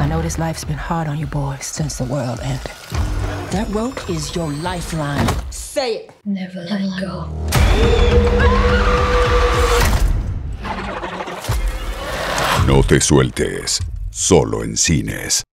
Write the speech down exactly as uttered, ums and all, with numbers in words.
I know this life's been hard on you boys since the world ended. That rope is your lifeline. Say it. Never let go. No te sueltes. Solo en cines.